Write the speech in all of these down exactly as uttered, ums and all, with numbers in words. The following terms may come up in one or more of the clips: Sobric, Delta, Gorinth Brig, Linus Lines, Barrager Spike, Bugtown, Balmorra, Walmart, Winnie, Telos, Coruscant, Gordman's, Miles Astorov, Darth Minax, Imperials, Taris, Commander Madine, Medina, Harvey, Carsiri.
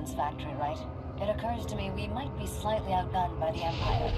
weapons factory, right? It occurs to me we might be slightly outgunned by the Empire.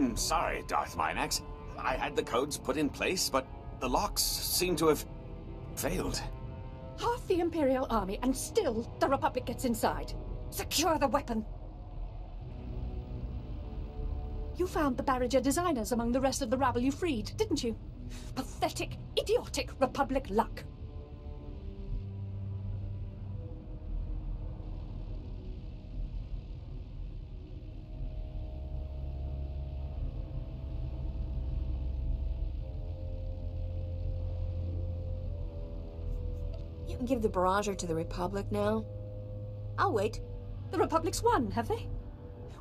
I'm sorry, Darth Minax. I had the codes put in place, but the locks seem to have failed. Half the Imperial army, and still the Republic gets inside. Secure the weapon. You found the Barrager designers among the rest of the rabble you freed, didn't you? Pathetic, idiotic Republic luck. You can give the Barrager to the Republic now. I'll wait. The Republic's won, have they?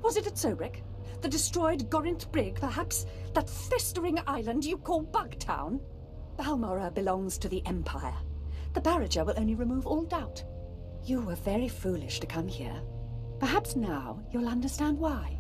Was it at Sobric? The destroyed Gorinth Brig, perhaps? That festering island you call Bugtown? Balmorra belongs to the Empire. The Barrager will only remove all doubt. You were very foolish to come here. Perhaps now you'll understand why.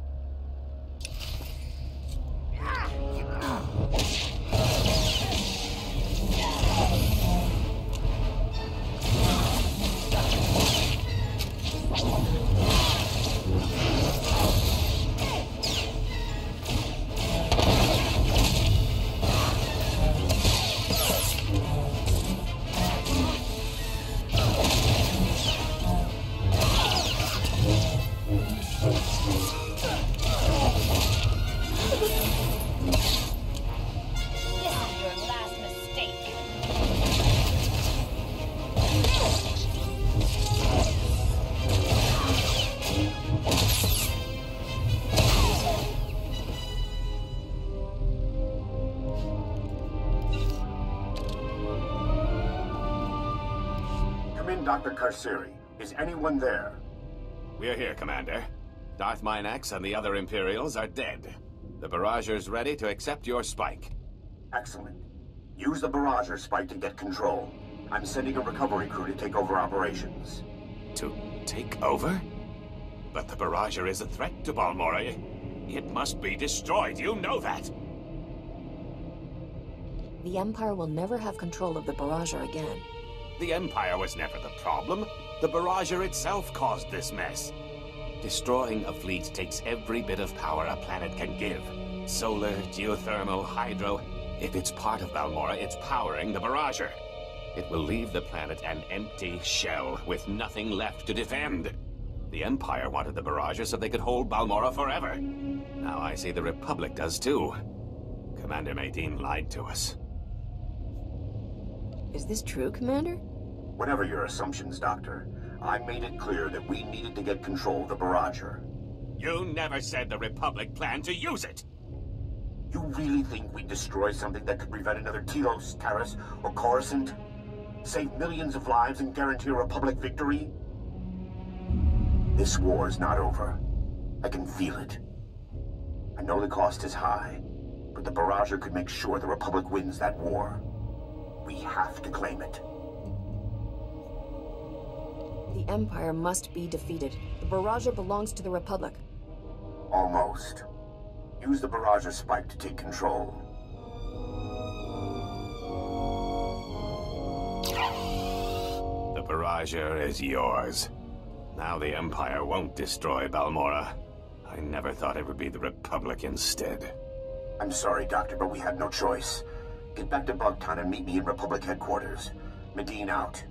Doctor Carsiri, is anyone there? We're here, Commander. Darth Minax and the other Imperials are dead. The Barrager's ready to accept your spike. Excellent. Use the Barrager spike to get control. I'm sending a recovery crew to take over operations. To take over? But the Barrager is a threat to Balmorra. It must be destroyed, you know that! The Empire will never have control of the Barrager again. The Empire was never the problem. The Barrager itself caused this mess. Destroying a fleet takes every bit of power a planet can give. Solar, geothermal, hydro. If it's part of Balmorra, it's powering the Barrager. It will leave the planet an empty shell with nothing left to defend. The Empire wanted the Barrager so they could hold Balmorra forever. Now I see the Republic does too. Commander Madine lied to us. Is this true, Commander? Whatever your assumptions, Doctor, I made it clear that we needed to get control of the Barrager. You never said the Republic planned to use it! You really think we'd destroy something that could prevent another Telos, Taris, or Coruscant? Save millions of lives and guarantee a Republic victory? This war is not over. I can feel it. I know the cost is high, but the Barrager could make sure the Republic wins that war. We have to claim it. The Empire must be defeated. The Barrager belongs to the Republic. Almost. Use the Barrager spike to take control. The Barrager is yours. Now the Empire won't destroy Balmorra. I never thought it would be the Republic instead. I'm sorry, Doctor, but we had no choice. Get back to Bugtown and meet me in Republic headquarters. Medina out.